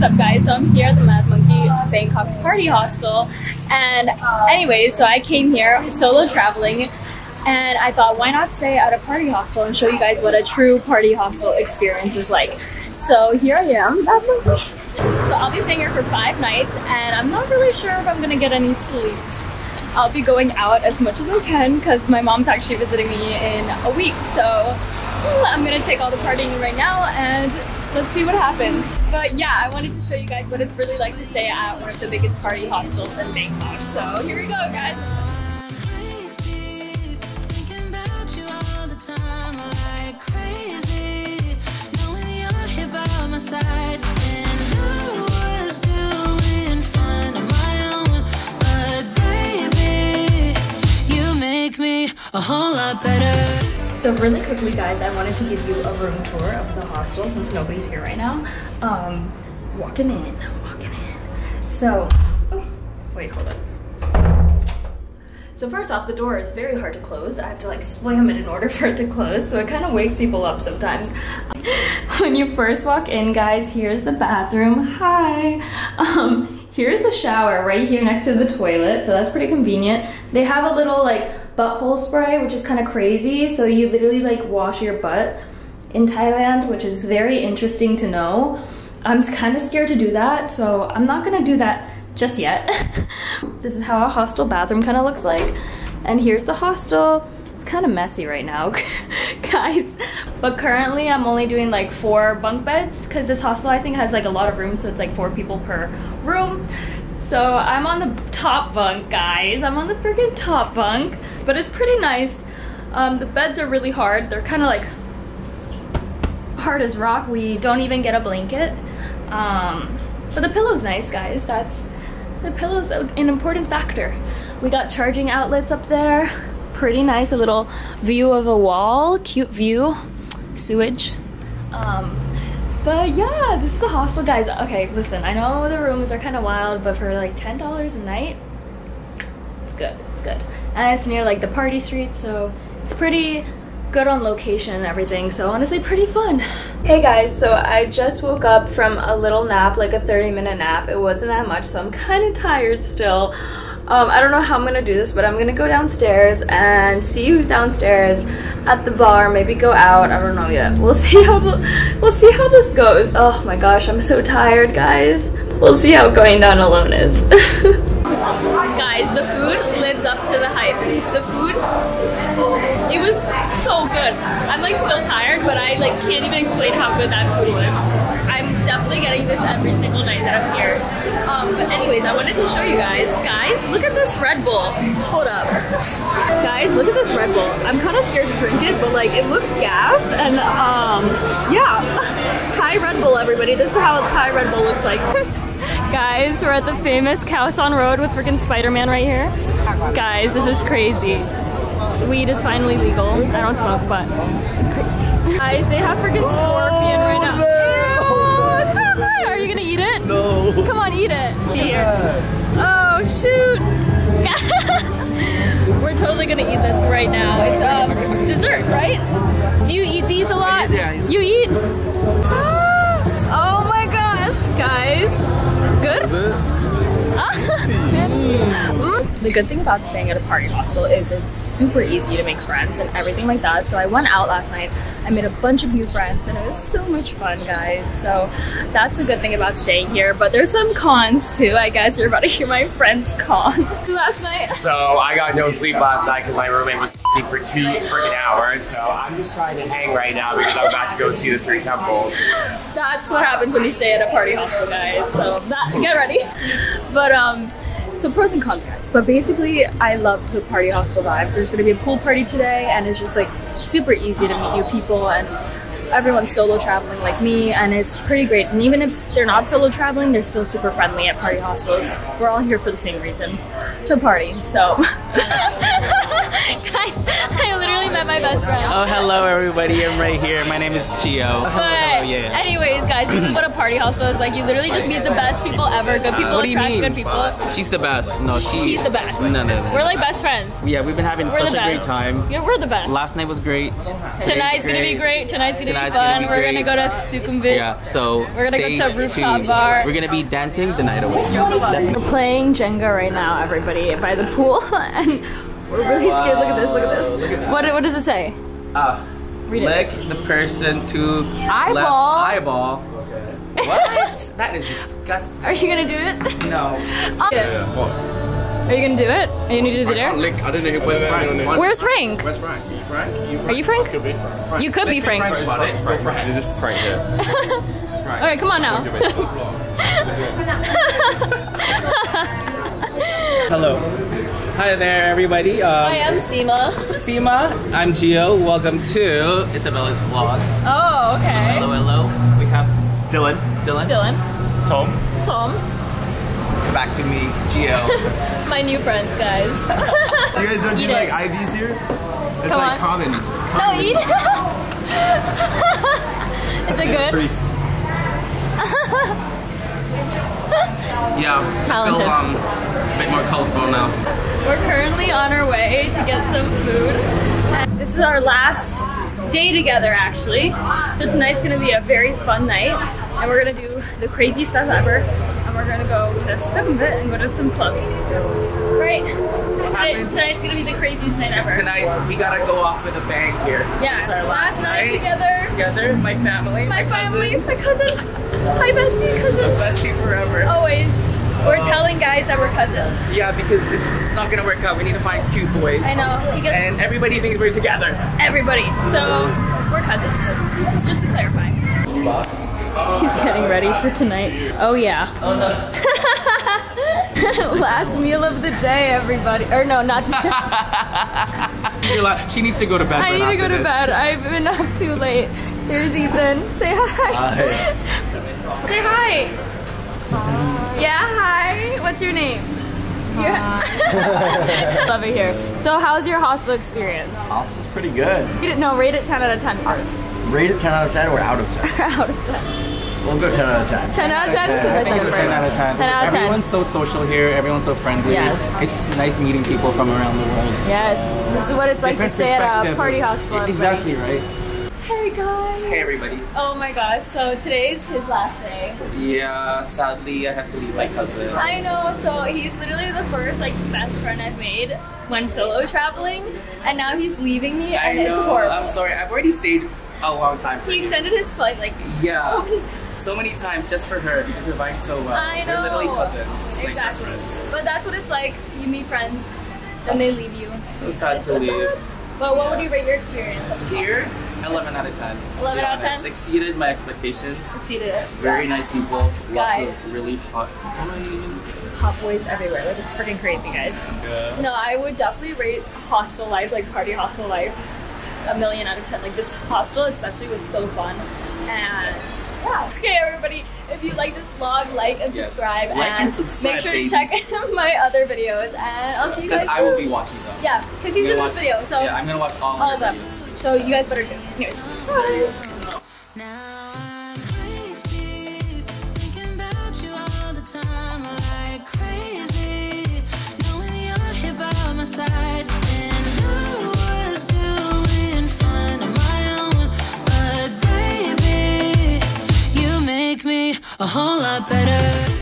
What's up, guys? So I'm here at the Mad Monkey Bangkok party hostel, and anyways, so I came here solo traveling and I thought, why not stay at a party hostel and show you guys what a true party hostel experience is like. So here I am, Mad Monkey. So I'll be staying here for 5 nights and I'm not really sure if I'm gonna get any sleep. I'll be going out as much as I can because my mom's actually visiting me in a week, so I'm gonna take all the partying in right now and let's see what happens. But yeah, I wanted to show you guys what it's really like to stay at one of the biggest party hostels in Bangkok. So here we go, guys. A whole lot better. So really quickly, guys, I wanted to give you a room tour of the hostel since nobody's here right now. Walking in. So, oh, wait, hold up. So first off, the door is very hard to close. I have to like slam it in order for it to close. So it kind of wakes people up sometimes. When you first walk in, guys, here's the bathroom. Hi. Here's the shower right here next to the toilet. So that's pretty convenient. They have a little like butthole spray, which is kind of crazy, so you literally like wash your butt in Thailand, which is very interesting to know. I'm kind of scared to do that, so I'm not gonna do that just yet. This is how a hostel bathroom kind of looks like, and here's the hostel. It's kind of messy right now, guys, but currently I'm only doing like 4 bunk beds because this hostel I think has like a lot of rooms, so it's like 4 people per room. So I'm on the top bunk, guys. I'm on the freaking top bunk. But it's pretty nice. The beds are really hard. They're kind of like hard as rock. We don't even get a blanket. But the pillow's nice, guys. The pillow's an important factor. We got charging outlets up there. Pretty nice, a little view of a wall. Cute view. Sewage. But yeah, this is the hostel, guys. Okay, listen, I know the rooms are kind of wild, but for like $10 a night, it's good, it's good. And it's near like the party street, so it's pretty good on location and everything, so honestly pretty fun. Hey guys, so I just woke up from a little nap, like a 30-minute nap. It wasn't that much, so I'm kind of tired still. I don't know how I'm gonna do this, but I'm gonna go downstairs and see who's downstairs at the bar, maybe go out. I don't know yet. We'll see how this goes. Oh my gosh, I'm so tired, guys. We'll see how going down alone is. Guys, the food lives up to the hype. The food, it was so good. I'm like still tired, but I like can't even explain how good that food was. I'm definitely getting this every single night that I'm here. But anyways, I wanted to show you guys. Guys, look at this Red Bull. Hold up. Guys, look at this Red Bull. I'm kind of scared to drink it, but like it looks gas. And yeah, Thai Red Bull, everybody. This is how Thai Red Bull looks like. Guys, we're at the famous Khao San Road with freaking Spider-Man right here. Guys, this is crazy. Weed is finally legal. I don't smoke, but it's crazy. Guys, they have freaking scorpion right now. Are you gonna eat it? No. Come on, eat it. Here. Oh shoot! We're totally gonna eat this right now. It's dessert, right? Do you eat these a lot? You eat? Oh my gosh, guys! Good. The good thing about staying at a party hostel is it's super easy to make friends and everything like that. So I went out last night. I made a bunch of new friends and it was so much fun, guys. So that's the good thing about staying here, but there's some cons too. I guess you're about to hear my friend's con. Last night. So I got no sleep last night because my roommate was for 2 freaking hours. So I'm just trying to hang right now because I'm about to go see the 3 temples. That's what happens when you stay at a party hostel, guys. So that, get ready. But so pros and cons, guys. But basically, I love the party hostel vibes. There's gonna be a pool party today and it's just like super easy to meet new people and everyone's solo traveling like me and it's pretty great. And even if they're not solo traveling, they're still super friendly at party hostels. We're all here for the same reason, to party, so. Guys, I literally met my best friend. Oh, hello everybody, I'm right here. My name is Chio. But anyways, guys, this is what a party hostel is like. You literally just meet the best people ever. Good people attract good people. She's the best. No, she's the best. No. We're like best friends. Yeah, we've been having such a great time. Yeah, we're the best. Last night was great. Tonight's gonna be great. Tonight's gonna be Tonight's gonna be great. We're gonna go to Sukhumvit. Yeah, so we're gonna go to a rooftop bar. We're gonna be dancing the night away. We're playing Jenga right now, everybody, by the pool, and we're really scared. Look at this. Look at this. Look at that. What does it say? Read it. Lick the person to eyeball. Okay. What? That is disgusting. Are you gonna do it? No. Are you gonna do it? Are you gonna do the dare? I don't know. Where's Frank? Where's Frank? Where's Frank? Are you Frank? Are you Frank? I could be Frank. You could be Frank. This is Frank here. All right, come on now. Hello. Hi there, everybody. Hi, I'm Seema. Seema. I'm Gio. Welcome to Isabella's vlog. Oh, okay. Hello, hello. We have Dylan. Tom. Back to me, Gio. My new friends, guys. You guys don't do like IVs here? It's like common. It's common. No, eat it. It's a good priest. Yeah. Talented. Feel, a bit more colorful now. We're currently on our way to get some food. And this is our last day together, actually. So tonight's gonna be a very fun night, and we're gonna do the craziest stuff ever. We're gonna go to Sukhumvit and go to some clubs. Right? Tonight's gonna be the craziest night ever. Tonight we gotta go off with a bang here. Yeah. Our last night together. My family. My family, my cousin, my bestie cousin. My bestie forever. Always. We're telling guys that we're cousins. Yeah, because this is not gonna work out. We need to find cute boys. I know. And everybody thinks we're together. Everybody. So we're cousins. Just to clarify. He's getting ready for tonight. Oh yeah. Oh no. Last meal of the day, everybody. Or no, not today. She needs to go to bed. I need to go to bed. I've been up too late. There's Ethan. Say hi. Hi. Say hi. Hi. Yeah, hi. What's your name? Yeah. Love it here. So how's your hostel experience? Hostel's pretty good. No, rate it 10 out of 10 first. Rate it 10 out of 10 or out of 10? Out of 10. We'll go 10 out of 10. 10 out of 10? Because I said it first. 10 out of 10. 10 out of 10. Everyone's so social here. Everyone's so friendly. Yes. It's nice meeting people from around the world. Yes. This is what it's like to stay at a party hostel. Exactly right. Hey guys. Hey everybody. Oh my gosh. So today's his last day. Yeah. Sadly, I have to leave my cousin. I know. So he's literally the first best friend I've made when solo traveling, and now he's leaving me, and it's horrible. I'm sorry. I've already stayed a long time. He extended his flight so many times just for her because we're vibing so well. I know. They're literally cousins. Exactly. But that's what it's like. You meet friends, then they leave you. So sad to leave. But what would you rate your experience? Here, 11 out of 10. 11 out of 10? Exceeded my expectations. Exceeded it. Very nice people. Lots of really hot boys everywhere. Like, it's freaking crazy, guys. Yeah. No, I would definitely rate hostel life, like party hostel life, a million out of 10. Like, this hostel especially was so fun. And yeah. Okay, everybody, if you like this vlog, like and subscribe. Make sure to check my other videos, and I'll see you guys. Because I will be watching them. Yeah, because he's in this video. So yeah, I'm gonna watch all of them. So you guys better do. Anyways. Bye.